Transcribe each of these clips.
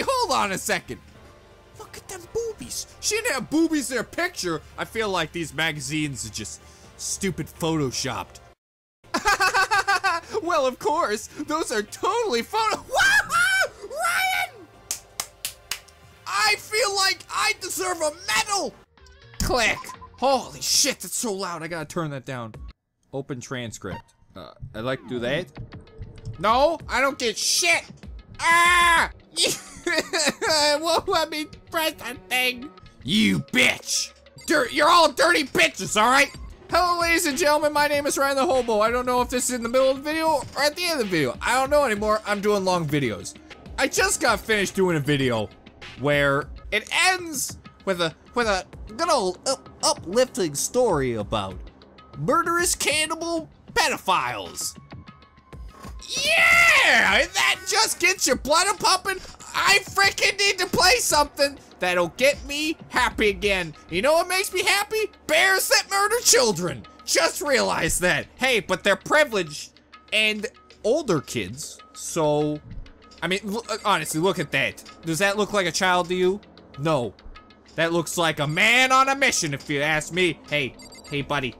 Wait, hold on a second. Look at them boobies. She didn't have boobies in her picture. I feel like these magazines are just stupid photoshopped. Well, of course, those are totally Whoa, Ryan! I feel like I deserve a medal! Click! Holy shit, that's so loud, I gotta turn that down. Open transcript. I'd like to do that. No, I don't get shit! Ah! It won't let me press that thing! You bitch! You're all dirty bitches, alright? Hello ladies and gentlemen, my name is Ryan the Hobo. I don't know if this is in the middle of the video or at the end of the video. I don't know anymore, I'm doing long videos. I just got finished doing a video where it ends with a good old uplifting story about murderous cannibal pedophiles. Yeah, that just gets your blood pumping. I freaking need to play something that'll get me happy again. You know what makes me happy? Bears that murder children. Just realize that. Hey, but they're privileged and older kids. So, I mean, honestly, look at that. Does that look like a child to you? No. That looks like a man on a mission, if you ask me. Hey, buddy.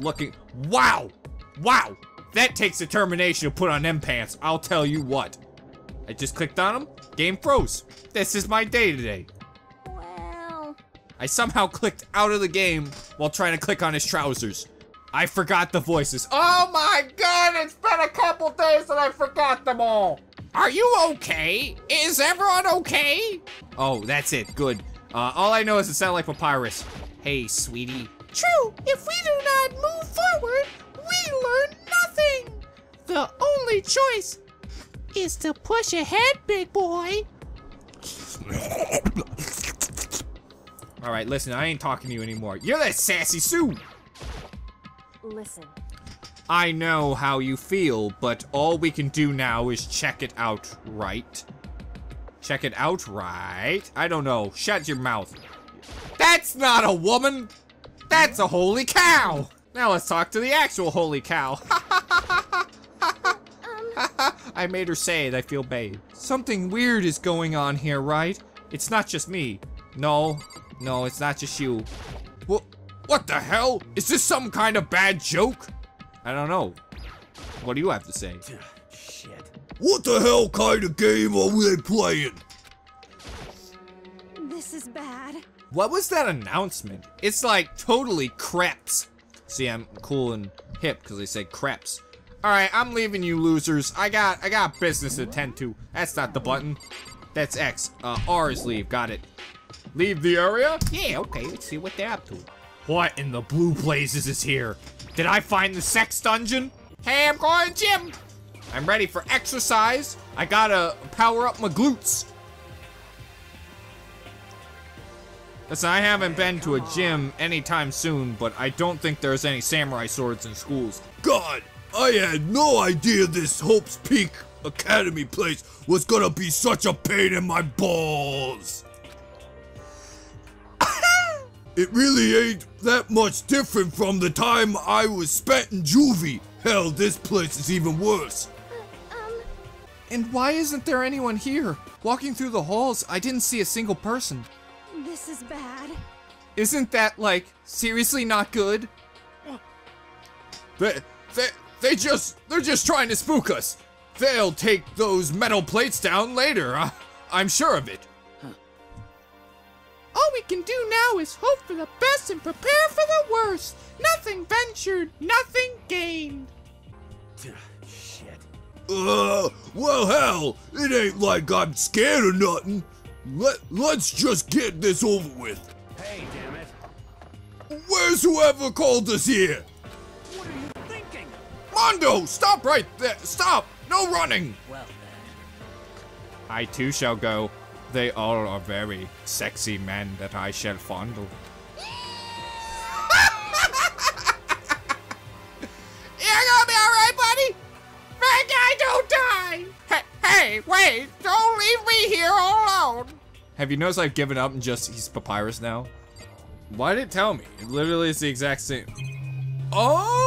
Looking, wow. That takes determination to put on them pants. I'll tell you what. I just clicked on them. Game froze. This is my day today. Wow. I somehow clicked out of the game while trying to click on his trousers. I forgot the voices. Oh my god, it's been a couple days and I forgot them all. Are you okay? Is everyone okay? Oh, that's it. Good. All I know is it sounded like papyrus. Hey, sweetie. True. If we do not move forward, we learn nothing. The only choice is to push ahead, big boy. All right, listen, I ain't talking to you anymore. You're that sassy Sue. Listen. I know how you feel, but all we can do now is check it out, right? Check it out, right? I don't know. Shut your mouth. That's not a woman. That's a holy cow. Now let's talk to the actual holy cow. I made her say it, I feel bad. Something weird is going on here, right? It's not just me. No, it's not just you. What the hell? Is this some kind of bad joke? I don't know. What do you have to say? Shit. What the hell kind of game are we playing? This is bad. What was that announcement? It's like totally craps. See, I'm cool and hip because they said craps. All right, I'm leaving you losers. I got business to attend to. That's not the button. That's X. R is leave. Got it. Leave the area? Yeah, okay. Let's see what they're up to. What in the blue blazes is here? Did I find the sex dungeon? Hey, I'm going to gym. I'm ready for exercise. I gotta power up my glutes. Listen, I haven't been to a gym anytime soon, but I don't think there's any samurai swords in schools. God! I had no idea this Hope's Peak Academy place was gonna be such a pain in my balls. It really ain't that much different from the time I was spent in juvie. Hell, this place is even worse. And why isn't there anyone here? Walking through the halls, I didn't see a single person. This is bad. Isn't that, like, seriously not good? They're just trying to spook us. They'll take those metal plates down later. I'm sure of it. Huh. All we can do now is hope for the best and prepare for the worst. Nothing ventured, nothing gained. Shit. Well, hell, it ain't like I'm scared or nothing. Let's just get this over with. Hey, damn it. Where's whoever called us here? Mondo, stop right there! Stop! No running! Well then. I too shall go. They all are very sexy men that I shall fondle. You're gonna be alright, buddy? Frank, I don't die! Hey, wait! Don't leave me here all alone! Have you noticed I've given up and just he's papyrus now? Why did it tell me? It literally is the exact same. Oh!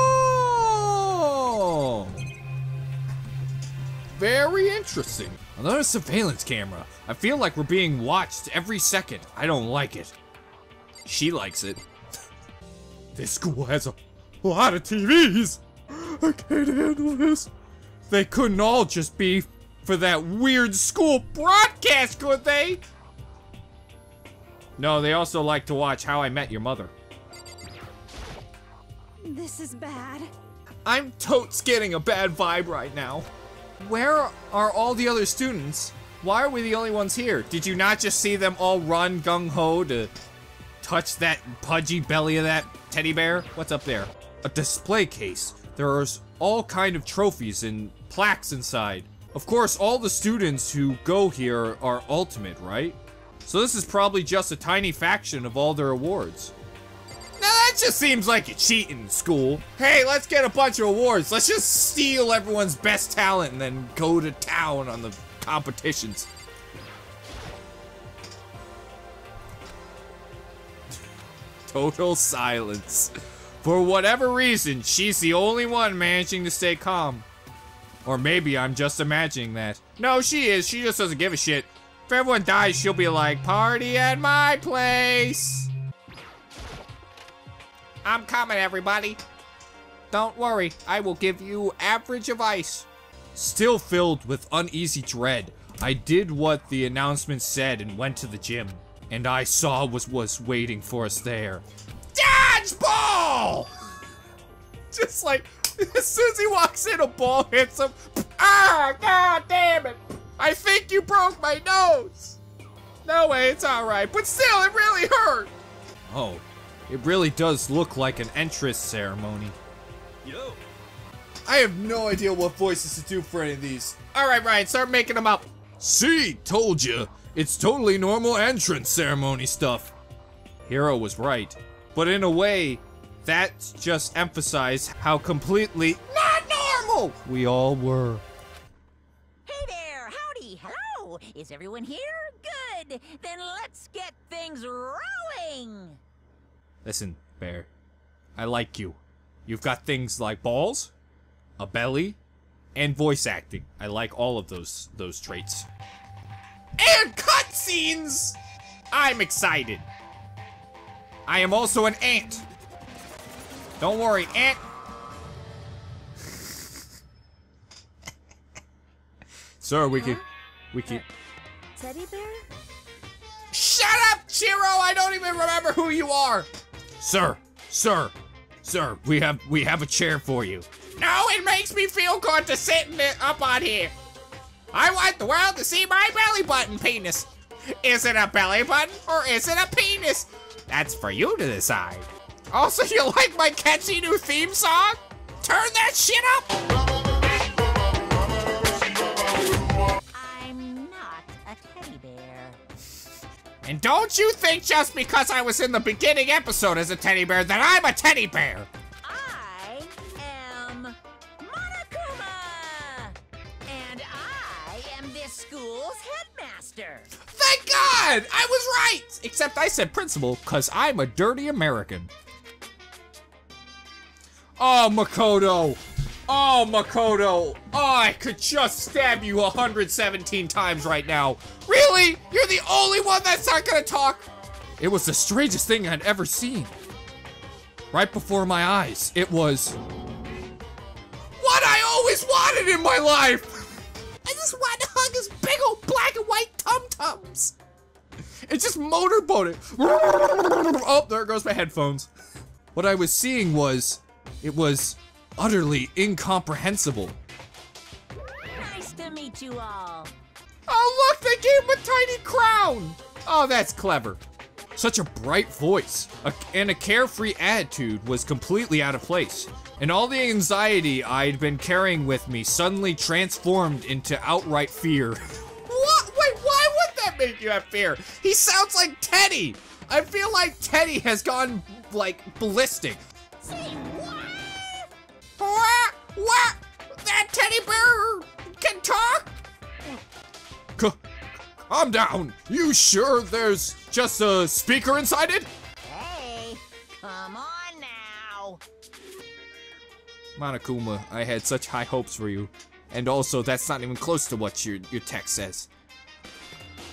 very interesting. Another surveillance camera. I feel like we're being watched every second. I don't like it. She likes it. This school has a lot of TVs. I can't handle this. They couldn't all just be for that weird school broadcast, could they? No, they also like to watch How I Met Your Mother. This is bad. I'm totes getting a bad vibe right now. Where are all the other students? Why are we the only ones here? Did you not just see them all run gung-ho to touch that pudgy belly of that teddy bear? What's up there? A display case. There's all kind of trophies and plaques inside. Of course, all the students who go here are ultimate, right? So this is probably just a tiny faction of all their awards. Now that just seems like a cheating school. Hey, let's get a bunch of awards. Let's just steal everyone's best talent and then go to town on the competitions. Total silence. For whatever reason, she's the only one managing to stay calm. Or maybe I'm just imagining that. No, she is. She just doesn't give a shit. If everyone dies, she'll be like, party at my place. I'm coming, everybody. Don't worry, I will give you average advice. Still filled with uneasy dread, I did what the announcement said and went to the gym. And I saw what was waiting for us there. Dodgeball! Just like, as soon as he walks in, a ball hits him. Ah, god damn it. I think you broke my nose. No way, it's all right. But still, it really hurt. Oh. It really does look like an entrance ceremony. Yo. I have no idea what voices to do for any of these. Alright, Ryan, start making them up. See, told you. It's totally normal entrance ceremony stuff. Hero was right. But in a way, that just emphasized how completely not normal we all were. Hey there, howdy, hello. Is everyone here? Good. Then let's get things rolling. Listen, Bear, I like you. You've got things like balls, a belly, and voice acting. I like all of those traits. And cutscenes! I'm excited. I am also an ant. Don't worry, ant. Sir, we can... Teddy bear? Shut up, Chiro! I don't even remember who you are! Sir, we have a chair for you. No, it makes me feel good to sit in it up on here. I want the world to see my belly button penis. Is it a belly button or is it a penis? That's for you to decide. Also, you like my catchy new theme song? Turn that shit up! I'm not a teddy bear. And don't you think just because I was in the beginning episode as a teddy bear that I'm a teddy bear? I am Monokuma! And I am this school's headmaster. Thank God! I was right! Except I said principal, because I'm a dirty American. Oh, Makoto! Oh, Makoto! Oh, I could just stab you 117 times right now. Really? You're the only one that's not gonna talk? It was the strangest thing I'd ever seen. Right before my eyes, it was... what I always wanted in my life! I just wanted to hug his big old black and white tum-tums! It just motorboated. Oh, there goes my headphones. What I was seeing was... it was... utterly incomprehensible. Nice to meet you all. Oh, look, they gave him a tiny crown. Oh, that's clever. Such a bright voice and a carefree attitude was completely out of place. And all the anxiety I'd been carrying with me suddenly transformed into outright fear. What? Wait, why would that make you have fear? He sounds like Teddy. I feel like Teddy has gone, like, ballistic. See? What? That teddy bear can talk? Calm down. You sure there's just a speaker inside it? Hey, come on now. Monokuma, I had such high hopes for you. And also, that's not even close to what your text says.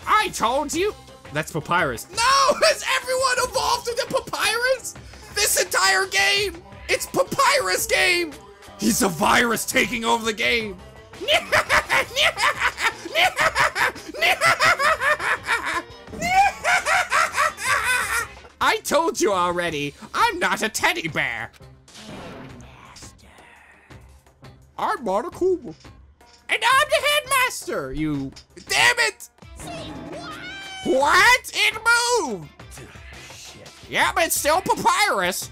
I told you! That's Papyrus. No! Has everyone evolved into Papyrus? This entire game! It's Papyrus game! He's a virus taking over the game! I told you already, I'm not a teddy bear! I'm Monokuma. And I'm the headmaster, you... Damn it! Say what? What? It moved! Shit. Yeah, but it's still Papyrus!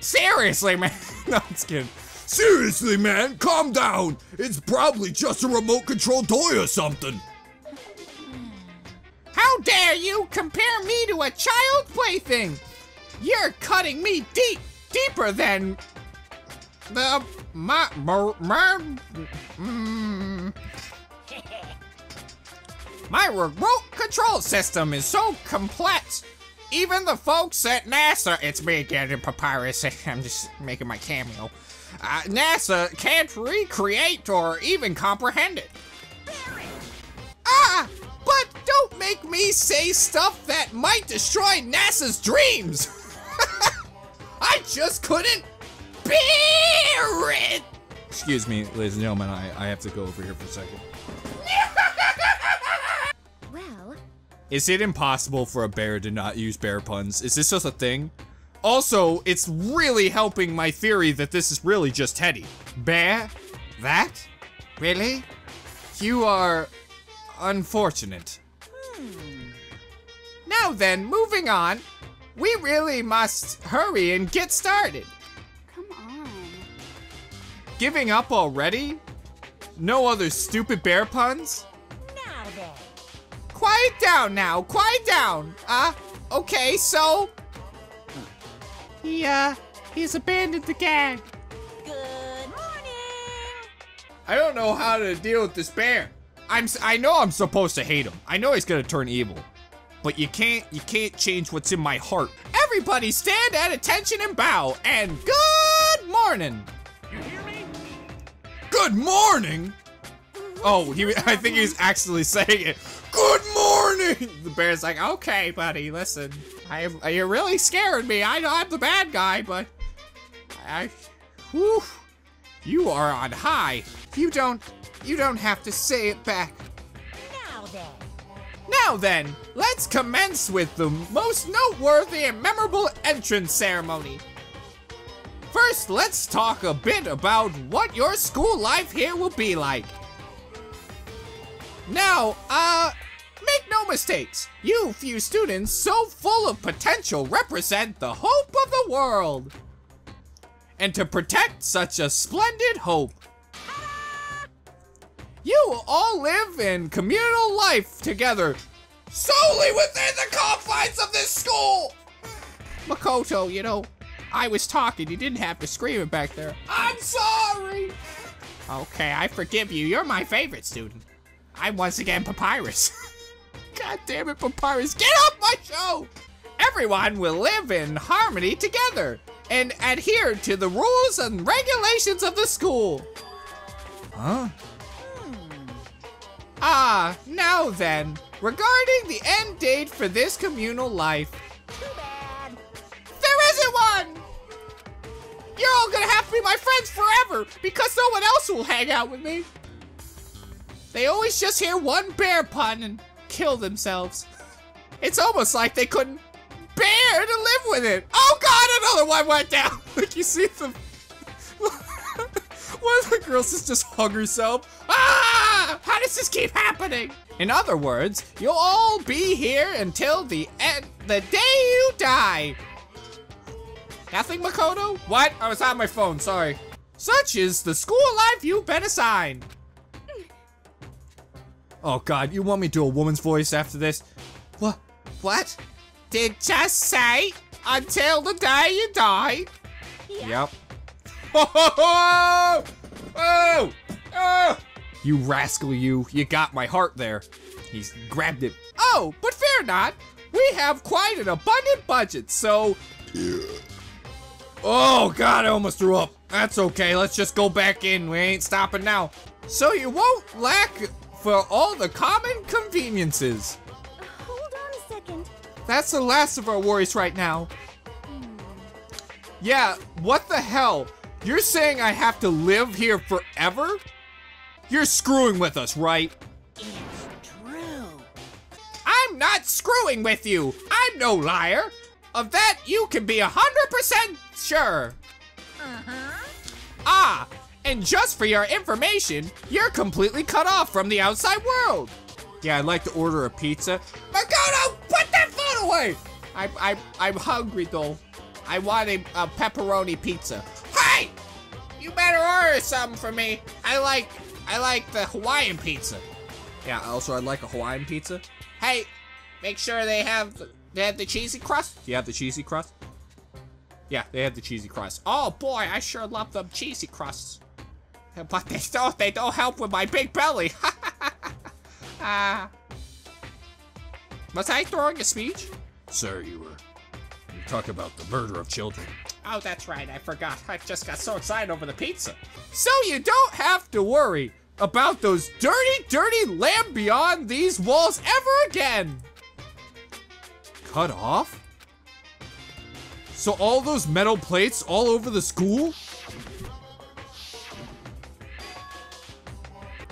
Seriously, man. No, I'm just kidding. Seriously, man, calm down. It's probably just a remote control toy or something. How dare you compare me to a child plaything? You're cutting me deeper than... The... My remote control system is so complex. Even the folks at NASA, it's me again in Papyrus, I'm just making my cameo. NASA can't recreate or even comprehend it. Ah, but don't make me say stuff that might destroy NASA's dreams. I just couldn't bear it. Excuse me, ladies and gentlemen, I have to go over here for a second. Is it impossible for a bear to not use bear puns? Is this just a thing? Also, it's really helping my theory that this is really just Teddy. Bear? That? Really? You are... unfortunate. Now then, moving on. We really must hurry and get started. Come on. Giving up already? No other stupid bear puns? Quiet down now, quiet down. Okay, so... He's abandoned the gang. Good morning. I don't know how to deal with this bear. I know I'm supposed to hate him. I know he's gonna turn evil. But you can't change what's in my heart. Everybody stand at attention and bow, and good morning. You hear me? Good morning? Oh, I think he was actually saying it. Good morning! The bear's like, okay, buddy, listen. You're really scaring me. I know I'm the bad guy, but... Whew. You are on high. You don't have to say it back. Now then, let's commence with the most noteworthy and memorable entrance ceremony. First, let's talk a bit about what your school life here will be like. Now, make no mistakes, you few students so full of potential represent the hope of the world. And to protect such a splendid hope, you all live in communal life together, solely within the confines of this school. Makoto, you know, I was talking, you didn't have to scream it back there. I'm sorry. Okay, I forgive you, you're my favorite student. I'm once again Papyrus. God damn it, Papyrus, get off my show! Everyone will live in harmony together and adhere to the rules and regulations of the school. Huh? Now then, regarding the end date for this communal life. Too bad. There isn't one! You're all gonna have to be my friends forever because no one else will hang out with me. They always just hear one bear pun and kill themselves. It's almost like they couldn't bear to live with it. Oh God, another one went down. Like you see the, one of the girls has just hung herself. Ah, how does this keep happening? In other words, you'll all be here until the end, the day you die. Nothing, Makoto? What? I was on my phone, sorry. Such is the school life you've been assigned. Oh God, you want me to do a woman's voice after this? What? Did just say until the day you die? Yeah. Yep. Oh, oh, oh! You rascal, you got my heart there. He's grabbed it. Oh, but fear not. We have quite an abundant budget, so... Oh God, I almost threw up. That's okay, let's just go back in. We ain't stopping now. So you won't lack for all the common conveniences. Hold on a second. That's the last of our worries right now. Yeah, what the hell? You're saying I have to live here forever? You're screwing with us, right? It's true. I'm not screwing with you. I'm no liar. Of that, you can be 100% sure. Uh-huh. Ah, and just for your information, you're completely cut off from the outside world. Yeah, I'd like to order a pizza. Makoto, put that phone away! I'm hungry, though. I want a pepperoni pizza. Hey! You better order something for me. I like the Hawaiian pizza. Yeah, also I'd like a Hawaiian pizza. Hey, make sure they have the cheesy crust. Do you have the cheesy crust? Yeah, they have the cheesy crust. Oh boy, I sure love them cheesy crusts. But they don't help with my big belly. Was I throwing a speech? Sir, you were. You talk about the murder of children. Oh, that's right, I forgot. I just got so excited over the pizza. So you don't have to worry about those dirty, dirty lamb beyond these walls ever again. Cut off? So all those metal plates all over the school?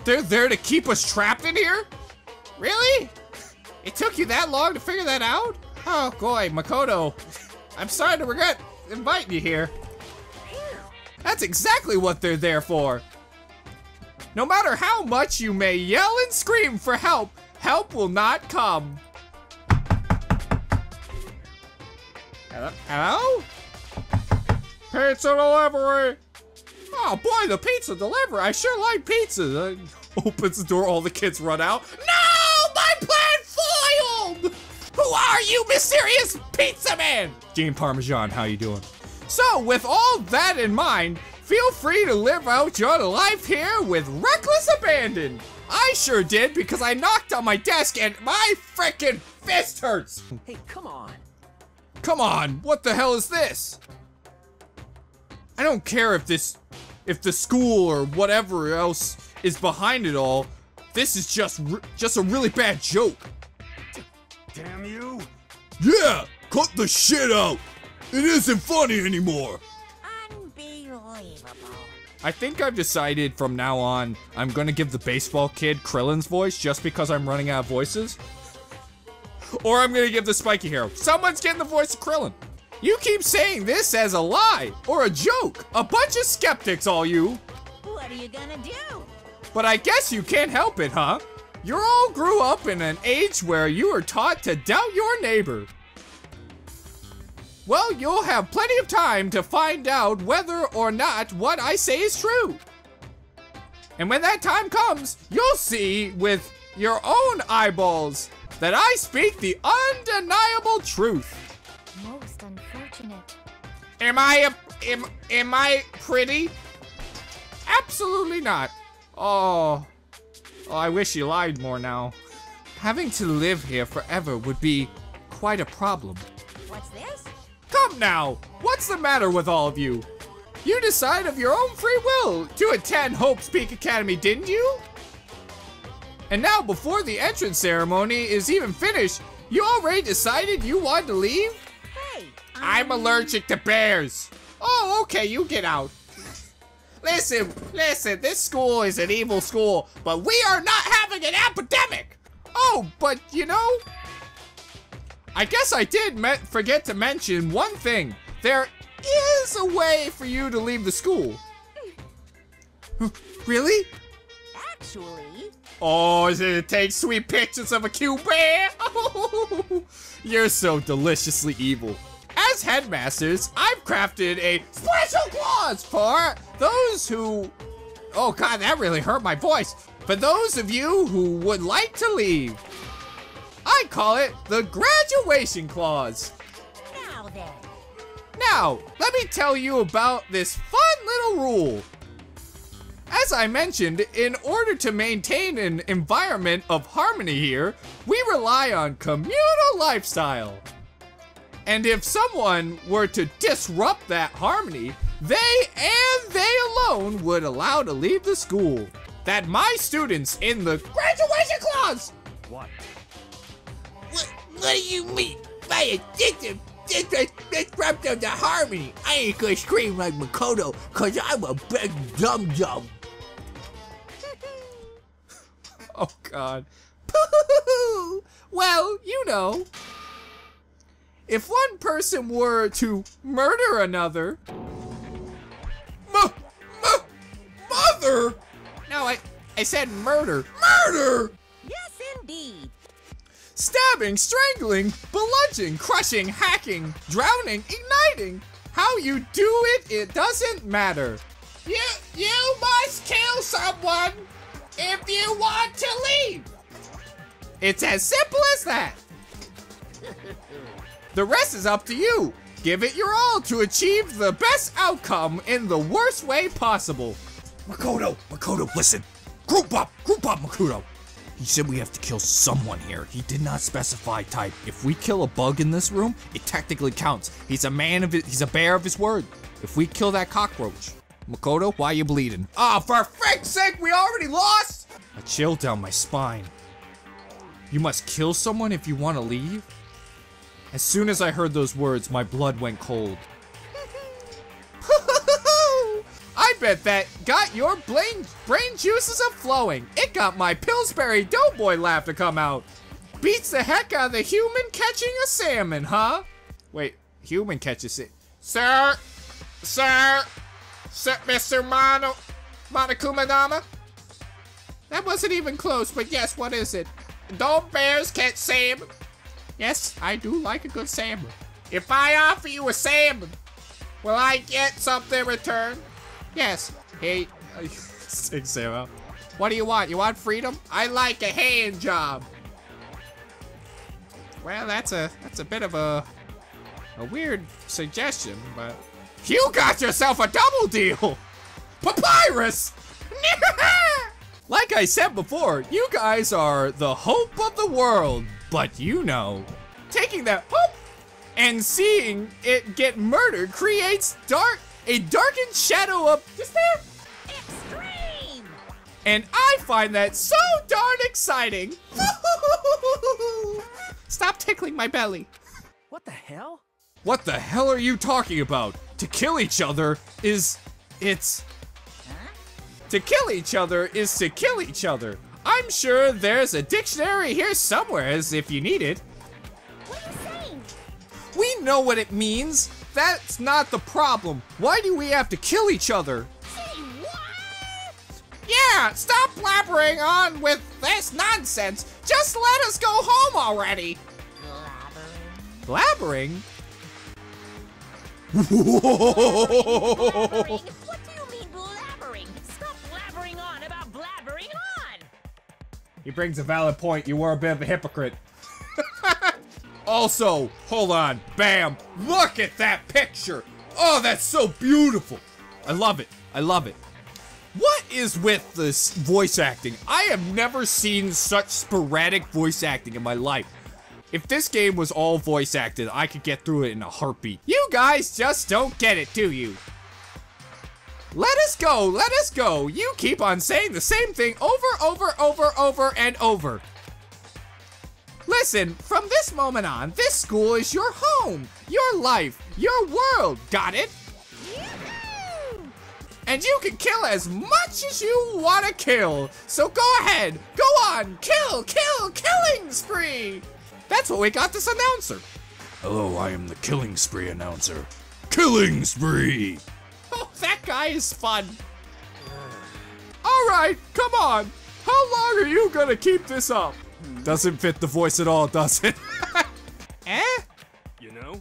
They're there to keep us trapped in here? Really? It took you that long to figure that out? Oh boy, Makoto, I'm starting to regret inviting you here. That's exactly what they're there for. No matter how much you may yell and scream for help, help will not come. Hello? Pizza delivery! Oh boy, the pizza delivery! I sure like pizza! Then opens the door, all the kids run out. No! My plan foiled! Who are you, mysterious pizza man? Gene Parmesan, how you doing? So, with all that in mind, feel free to live out your life here with reckless abandon! I sure did, because I knocked on my desk and my frickin' fist hurts! Hey, come on! Come on, what the hell is this? I don't care if the school or whatever else is behind it all. This is just a really bad joke. Damn you. Yeah, cut the shit out. It isn't funny anymore. Unbelievable. I think I've decided from now on, I'm gonna give the baseball kid Krillin's voice just because I'm running out of voices. Or I'm gonna give the spiky hero. Someone's getting the voice of Krillin. You keep saying this as a lie or a joke. A bunch of skeptics, all you. What are you gonna do? But I guess you can't help it, huh? You all grew up in an age where you were taught to doubt your neighbor. Well, you'll have plenty of time to find out whether or not what I say is true. And when that time comes, you'll see with your own eyeballs that I speak the undeniable truth. Most unfortunate. Am I pretty? Absolutely not. Oh, I wish you lied more now. Having to live here forever would be quite a problem. What's this? Come now, what's the matter with all of you? You decide of your own free will to attend Hope's Peak Academy, didn't you? And now, before the entrance ceremony is even finished, you already decided you wanted to leave? Hey, I'm allergic to bears. Oh, okay, you get out. Listen, this school is an evil school, but we are not having an epidemic. Oh, but you know, I guess I did forget to mention one thing. There is a way for you to leave the school. Really? Actually. Oh, is it take sweet pictures of a cute bear? Oh, you're so deliciously evil. As headmasters, I've crafted a special clause for those who... Oh God, that really hurt my voice. For those of you who would like to leave. I call it the graduation clause. Now then. Now, let me tell you about this fun little rule. As I mentioned, in order to maintain an environment of harmony here, we rely on communal lifestyle. And if someone were to disrupt that harmony, They alone would allow to leave the school. That my students in the graduation clause. What do you mean by addictive disruption of the harmony? I ain't gonna scream like Makoto, cause I'm a big dum-dum. Oh God. Well, you know, if one person were to murder another, mother. No, I said murder. Murder! Yes, indeed. Stabbing, strangling, bludgeoning, crushing, hacking, drowning, igniting. How you do it, it doesn't matter. You must kill someone if you want to leave. It's as simple as that. The rest is up to you. Give it your all to achieve the best outcome in the worst way possible. Makoto, listen. Group up, Makoto. He said we have to kill someone here. He did not specify type. If we kill a bug in this room, it technically counts. He's a bear of his word. If we kill that cockroach, Makoto, why you bleeding? Ah, for frick's sake, we already lost! A chill down my spine. You must kill someone if you want to leave? As soon as I heard those words, my blood went cold. I bet that got your brain juices a-flowing. It got my Pillsbury Doughboy laugh to come out. Beats the heck out of the human catching a salmon, huh? Wait, human catches it. Sir, Mr. Monokumanama? That wasn't even close, but yes, what is it? Don't bears catch salmon? Yes, I do like a good salmon. If I offer you a salmon, will I get something in return? Yes. Hey, sick Sarah. What do you want? You want freedom? I like a hand job. Well, that's a bit of a weird suggestion, but you got yourself a double deal. Papyrus. Like I said before, you guys are the hope of the world, but you know, taking that hope and seeing it get murdered creates a darkened shadow of despair. Extreme! And I find that so darn exciting. Stop tickling my belly. What the hell? What the hell are you talking about? To kill each other is to kill each other. I'm sure there's a dictionary here somewhere as if you need it. What are you saying? We know what it means. That's not the problem. Why do we have to kill each other? Say what? Yeah, stop blabbering on with this nonsense. Just let us go home already. Blabbering? Blabbering? What do you mean blabbering? Stop blabbering on about blabbering on. He brings a valid point. You were a bit of a hypocrite. Also, hold on, bam, look at that picture. Oh, that's so beautiful. I love it. What is with this voice acting? I have never seen such sporadic voice acting in my life. If this game was all voice acted, I could get through it in a heartbeat. You guys just don't get it, do you? Let us go. You keep on saying the same thing over and over. Listen, from this moment on, this school is your home, your life, your world, got it? Yahoo! And you can kill as much as you want to kill, so go ahead, go on, kill, killing spree! That's what we got this announcer. Hello, I am the killing spree announcer. Killing spree! Oh, that guy is fun. Alright, come on, how long are you gonna keep this up? Doesn't fit the voice at all, does it? Eh? You know?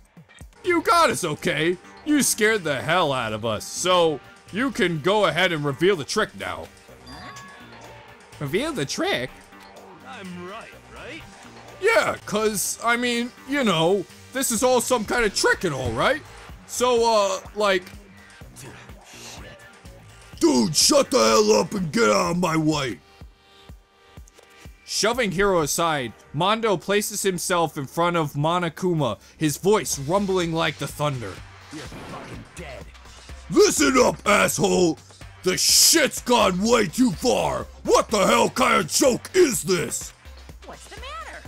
You got us, okay? You scared the hell out of us, so you can go ahead and reveal the trick now. Reveal the trick? I'm right? Yeah, cause, I mean, you know, this is all some kind of trick and all, right? So, like... Dude, shut the hell up and get out of my way! Shoving Hiro aside, Mondo places himself in front of Monokuma, his voice rumbling like the thunder. You're fucking dead. Listen up, asshole! The shit's gone way too far! What the hell kind of joke is this? What's the matter?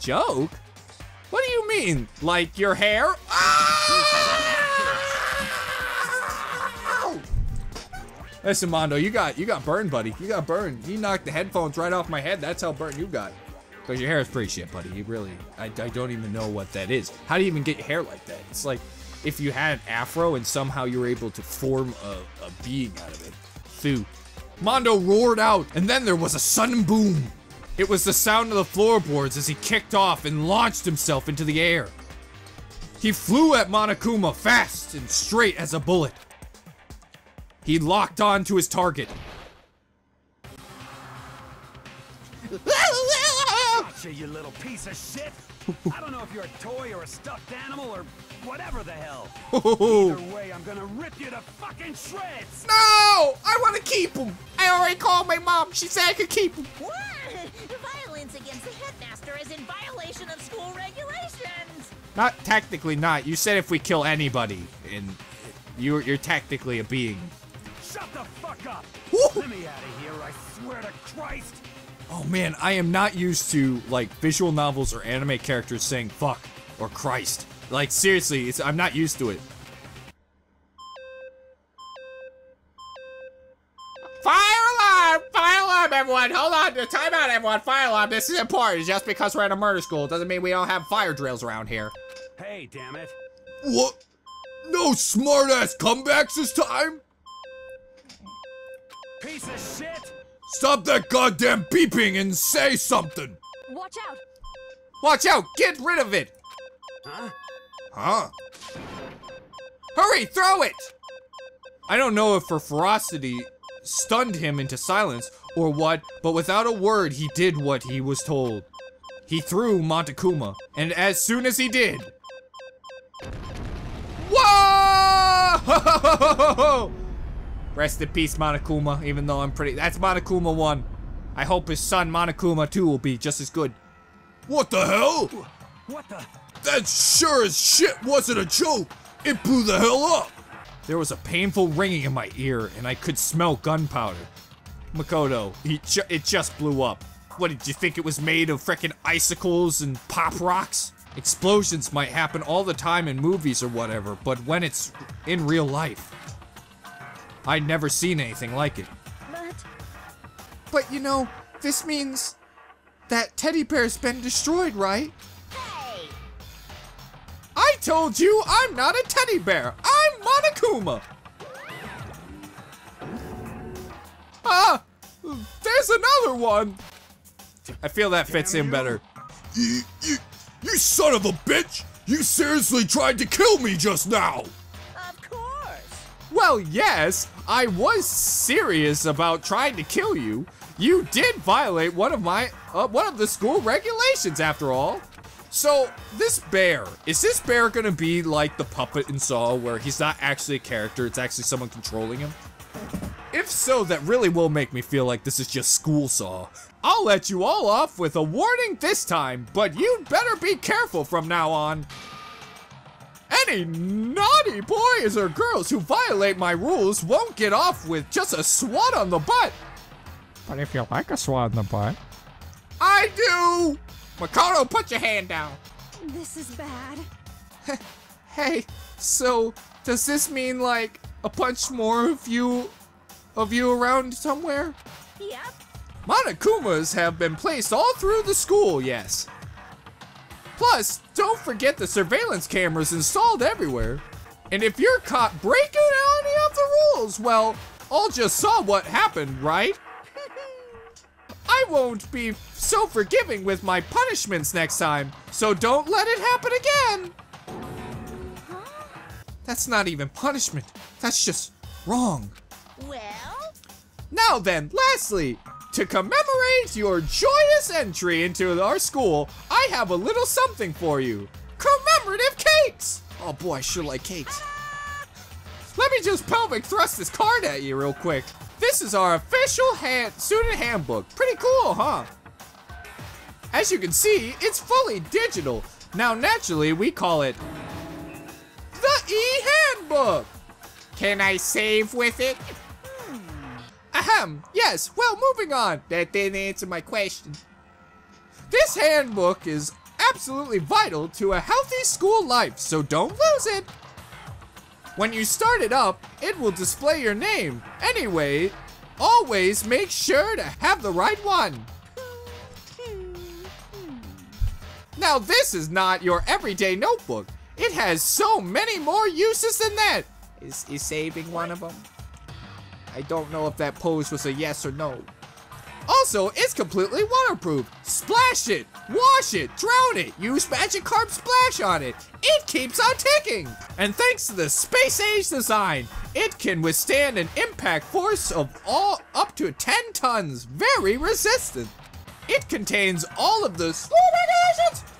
Joke? What do you mean? Like your hair? Ah! Listen, Mondo, you got burned, buddy. You got burned. You knocked the headphones right off my head. That's how burnt you got. Because your hair is pretty shit, buddy. You really, I don't even know what that is. How do you even get your hair like that? It's like if you had an afro and somehow you were able to form a being out of it. Thoo. Mondo roared out, and then there was a sudden boom. It was the sound of the floorboards as he kicked off and launched himself into the air. He flew at Monokuma fast and straight as a bullet. He locked on to his target. Gotcha, you little piece of shit. I don't know if you're a toy or a stuffed animal or whatever the hell. Either way, I'm gonna rip you to fucking shreds. No, I want to keep him. I already called my mom. She said I could keep him. What? Violence against the headmaster is in violation of school regulations. Not technically not. You said if we kill anybody, and you're technically a being. Shut the fuck up. Woo. Let me out of here, I swear to Christ. Oh man, I am not used to like visual novels or anime characters saying fuck or Christ. Like seriously, I'm not used to it. Fire alarm, everyone! Hold on, time out, everyone! Fire alarm, this is important. Just because we're at a murder school doesn't mean we don't have fire drills around here. Hey, damn it! What? No smart-ass comebacks this time? Piece of shit! Stop that goddamn beeping and say something! Watch out! Watch out! Get rid of it! Huh? Huh? Hurry, throw it! I don't know if her ferocity stunned him into silence or what, but without a word he did what he was told. He threw Monokuma, and as soon as he did, whoa! Rest in peace, Monokuma, even though I'm pretty, that's Monokuma 1. I hope his son Monokuma 2 will be just as good. What the hell? What the? That sure as shit wasn't a joke. It blew the hell up. There was a painful ringing in my ear, and I could smell gunpowder. Makoto, it just blew up. What, did you think it was made of frickin' icicles and pop rocks? Explosions might happen all the time in movies or whatever, but when it's in real life, I'd never seen anything like it. But you know, this means that teddy bear's been destroyed, right? Hey! I told you I'm not a teddy bear! Monokuma! Ah! There's another one! I feel that fits in better. You son of a bitch! You seriously tried to kill me just now! Of course! Well, yes, I was serious about trying to kill you. You did violate one of the school regulations, after all. So, this bear, is this bear gonna be like the puppet in Saw where he's not actually a character, it's actually someone controlling him? If so, that really will make me feel like this is just school Saw. I'll let you all off with a warning this time, but you'd better be careful from now on. Any naughty boys or girls who violate my rules won't get off with just a swat on the butt. But if you like a swat on the butt... I do! Makoto, put your hand down. This is bad. Hey, so does this mean like a bunch more of you around somewhere? Yep. Monokumas have been placed all through the school, yes. Plus, don't forget the surveillance cameras installed everywhere. And if you're caught breaking any of the rules, well, all just saw what happened, right? I won't be so forgiving with my punishments next time, so don't let it happen again! Huh? That's not even punishment, that's just wrong. Well? Now then, lastly, to commemorate your joyous entry into our school, I have a little something for you. Commemorative cakes! Oh boy, I sure like cakes. Let me just pelvic thrust this card at you real quick. This is our official student handbook. Pretty cool, huh? As you can see, it's fully digital. Now naturally, we call it the E-Handbook. Can I save with it? Ahem, yes, well, moving on. That didn't answer my question. This handbook is absolutely vital to a healthy school life, so don't lose it. When you start it up, it will display your name. Anyway, always make sure to have the right one. Now this is not your everyday notebook. It has so many more uses than that. Is saving one of them? I don't know if that pose was a yes or no. Also, it's completely waterproof. Splash it, wash it, drown it, use Magikarp Splash on it. It keeps on ticking. And thanks to the space age design, it can withstand an impact force of up to 10 tons, very resistant. It contains all of the school regulations,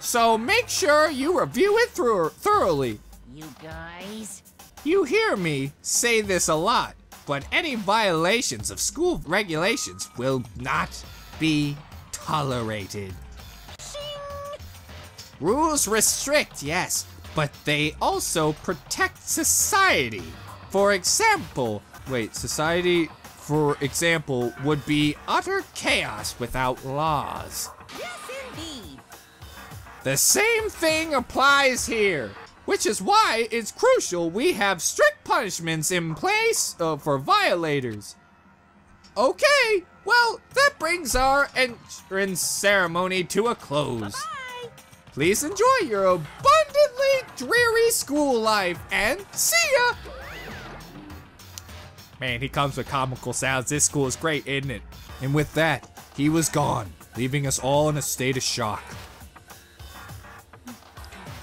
so make sure you review it thoroughly. You guys? You hear me say this a lot, but any violations of school regulations will not be tolerated. Shing. Rules restrict, yes, but they also protect society. For example, society, for example, would be utter chaos without laws. Yes, indeed. The same thing applies here. Which is why it's crucial we have strict punishments in place for violators. Okay, well, that brings our entrance ceremony to a close. Bye-bye. Please enjoy your abundantly dreary school life, and see ya! Man, he comes with comical sounds. This school is great, isn't it? And with that, he was gone, leaving us all in a state of shock.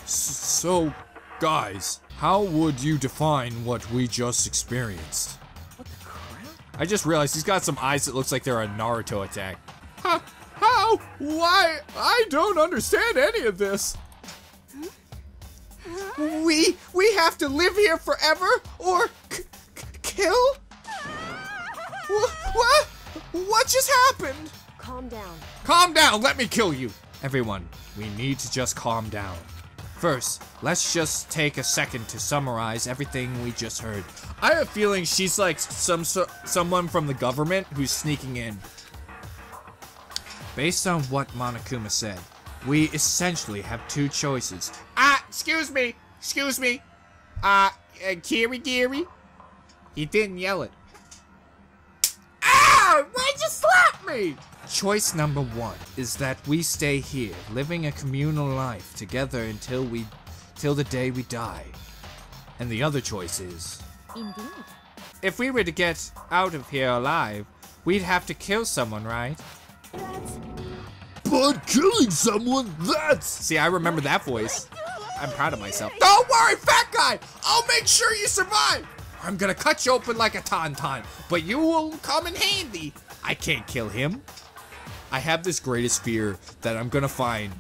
So... guys, how would you define what we just experienced? What the crap? I just realized he's got some eyes that looks like they're a Naruto attack. How? Why? I don't understand any of this. We have to live here forever or kill? What just happened? Calm down. Calm down, let me kill you. Everyone, we need to just calm down. First, let's just take a second to summarize everything we just heard. I have a feeling she's like someone from the government who's sneaking in. Based on what Monokuma said, we essentially have two choices. Excuse me. Kirigiri? He didn't yell it. Ah! Why'd you slap me? Choice number one is that we stay here, living a communal life together till the day we die. And the other choice is... Indeed. If we were to get out of here alive, we'd have to kill someone, right? But killing someone, that's... See, I remember that voice. I'm proud of myself. Don't worry, fat guy! I'll make sure you survive! I'm gonna cut you open like a tauntaun, but you will come in handy. I can't kill him. I have this greatest fear that I'm gonna find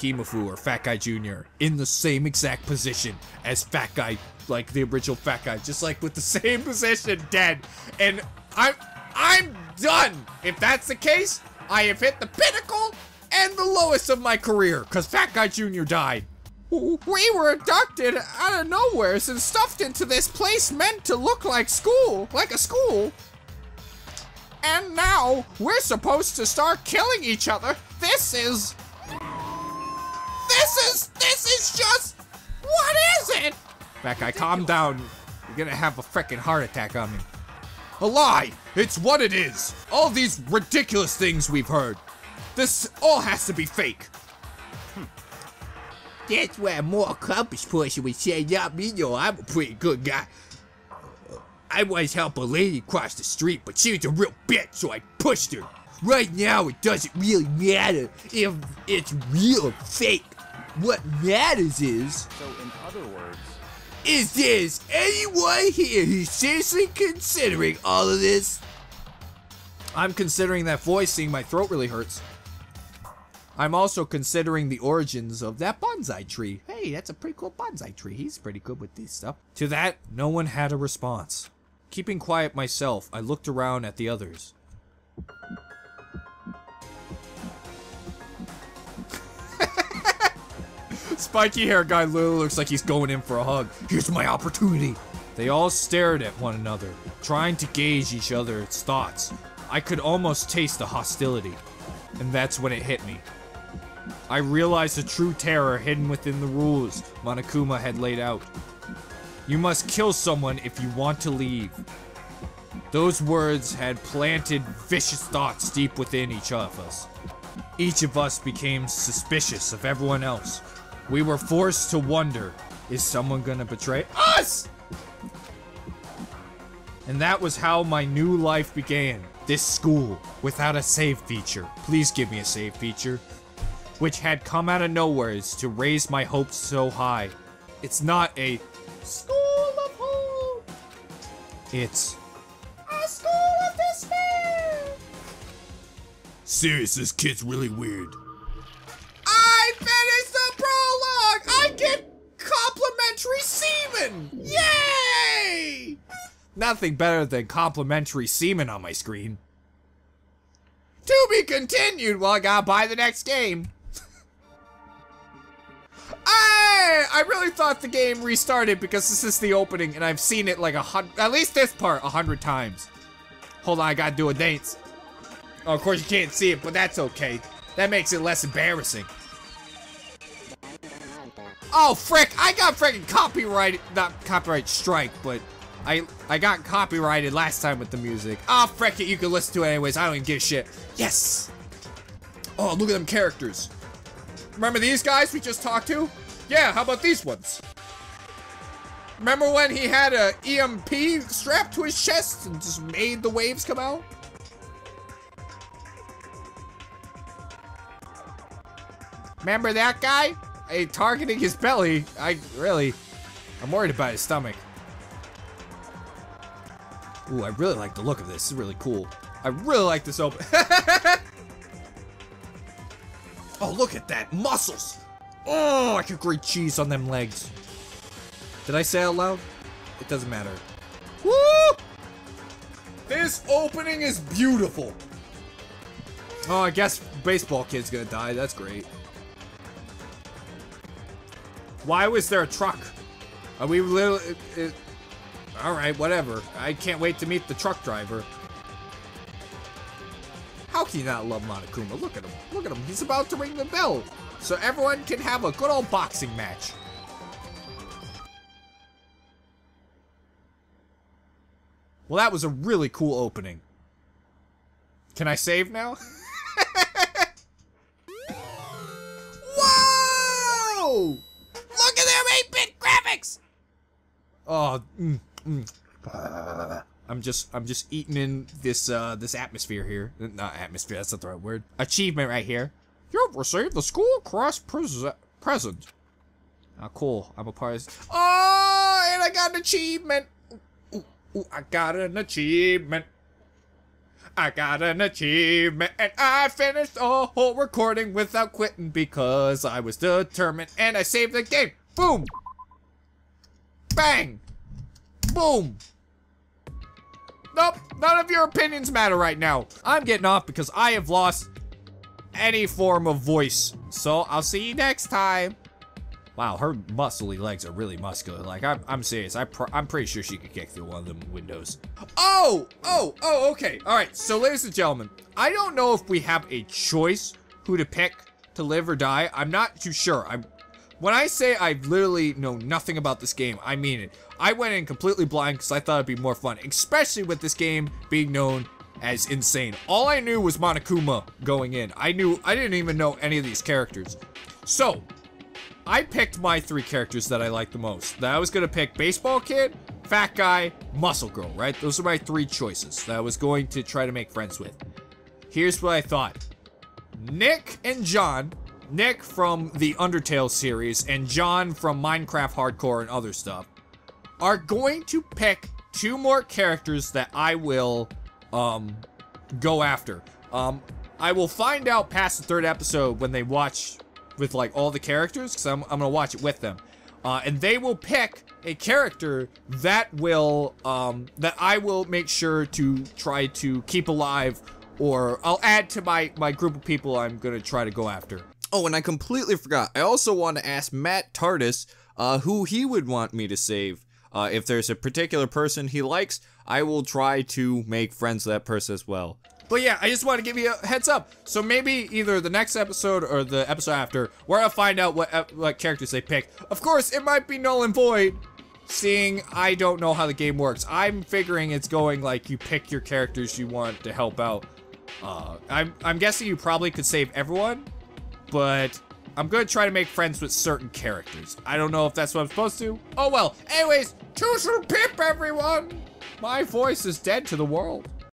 Himafu or Fat Guy Jr. in the same exact position as Fat Guy, like the original Fat Guy, just like with the same position, dead. And I'm done. If that's the case, I have hit the pinnacle and the lowest of my career, because Fat Guy Jr. died. We were abducted out of nowhere and stuffed into this place meant to look like school, like a school. And now we're supposed to start killing each other. This is just, what is it? Fat Guy, calm down. You're gonna have a frickin' heart attack on me. A lie, it's what it is. All these ridiculous things we've heard. This all has to be fake. That's where a more accomplished person would say, yeah, you know, I'm a pretty good guy. I once helped a lady cross the street, but she was a real bitch, so I pushed her. Right now, it doesn't really matter if it's real or fake. What matters is... So in other words... Is there anyone here who's seriously considering all of this? I'm considering that voice, seeing my throat really hurts. I'm also considering the origins of that bonsai tree. Hey, that's a pretty cool bonsai tree. He's pretty good with this stuff. To that, no one had a response. Keeping quiet myself, I looked around at the others. Spiky hair guy literally looks like he's going in for a hug. Here's my opportunity. They all stared at one another, trying to gauge each other's thoughts. I could almost taste the hostility. And that's when it hit me. I realized the true terror hidden within the rules Monokuma had laid out. You must kill someone if you want to leave. Those words had planted vicious thoughts deep within each of us. Each of us became suspicious of everyone else. We were forced to wonder, is someone gonna betray us? And that was how my new life began. This school, without a save feature. Please give me a save feature. Which had come out of nowhere to raise my hopes so high. It's not a school of hope. It's a school of despair. Serious, this kid's really weird. I finished the prologue! I get complimentary semen! Yay! Nothing better than complimentary semen on my screen. To be continued. Well, I gotta buy the next game. Hey! I really thought the game restarted because this is the opening and I've seen it like 100, at least this part, 100 times. Hold on, I gotta do a dance. Oh, of course you can't see it, but that's okay. That makes it less embarrassing. Oh, frick! I got freaking copyrighted, not copyright strike, but I got copyrighted last time with the music. Ah, oh, frick it, you can listen to it anyways. I don't even give a shit. Yes! Oh, look at them characters. Remember these guys we just talked to? Yeah, how about these ones? Remember when he had a EMP strapped to his chest and just made the waves come out? Remember that guy? Hey, targeting his belly. I'm worried about his stomach. Ooh, I really like the look of this. It's really cool. I really like this open. Oh, look at that. Muscles. Oh, I could grate cheese on them legs. Did I say out loud? It doesn't matter. Woo! This opening is beautiful. Oh, I guess baseball kid's gonna die. That's great. Why was there a truck? Are we literally... Alright, whatever. I can't wait to meet the truck driver. How can you not love Monokuma? Look at him. Look at him. He's about to ring the bell. So everyone can have a good old boxing match. Well, that was a really cool opening. Can I save now? Whoa! Look at their 8-bit graphics! Oh, I'm just eating in this this atmosphere here. Not atmosphere. That's not the right word. Achievement right here. You've received the school cross present. Ah, cool. I'm a part of this. Oh, and I got an achievement. Ooh, ooh, I got an achievement. I got an achievement, and I finished the whole recording without quitting because I was determined, and I saved the game. Boom. Bang! Boom! Nope, none of your opinions matter right now. I'm getting off because I have lost any form of voice. So, I'll see you next time. Wow, her muscly legs are really muscular. Like, I'm serious. I'm pretty sure she could kick through one of them windows. Oh, okay. Alright, so ladies and gentlemen, I don't know if we have a choice who to pick to live or die. I'm not too sure. When I say I literally know nothing about this game, I mean it. I went in completely blind because I thought it'd be more fun, especially with this game being known as insane. All I knew was Monokuma going in. I didn't even know any of these characters. So, I picked my three characters that I liked the most. That I was going to pick Baseball Kid, Fat Guy, Muscle Girl, right? Those are my three choices that I was going to try to make friends with. Here's what I thought. Nick and John... Nick from the Undertale series and John from Minecraft Hardcore and other stuff are going to pick two more characters that I will go after. I will find out past the third episode when they watch with like all the characters because I'm gonna watch it with them, and they will pick a character that will that I will make sure to try to keep alive, or I'll add to my group of people I'm gonna try to go after. Oh, and I completely forgot. I also want to ask Matt Tardis who he would want me to save. If there's a particular person he likes, I will try to make friends with that person as well. But yeah, I just want to give you a heads up. So maybe either the next episode or the episode after, where I'll find out what characters they pick. Of course, it might be null and void, seeing I don't know how the game works. I'm figuring it's going like you pick your characters you want to help out. I'm guessing you probably could save everyone, but I'm going to try to make friends with certain characters. I don't know if that's what I'm supposed to. Oh well. Anyways, choose your pip, everyone. My voice is dead to the world.